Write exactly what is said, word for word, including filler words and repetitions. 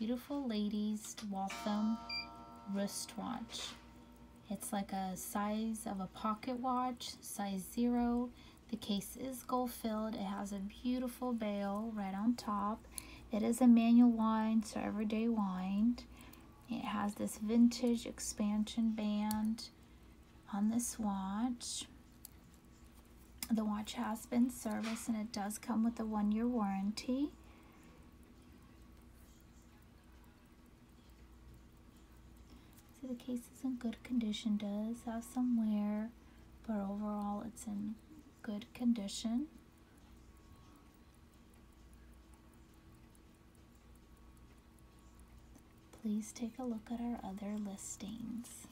Beautiful Ladies Waltham wristwatch. It's like a size of a pocket watch, size zero. The case is gold filled. It has a beautiful bail right on top. It is a manual wind, so everyday wind. It has this vintage expansion band on this watch. The watch has been serviced and it does come with a one-year warranty. So the case is in good condition, does have some wear, but overall it's in good condition. Please take a look at our other listings.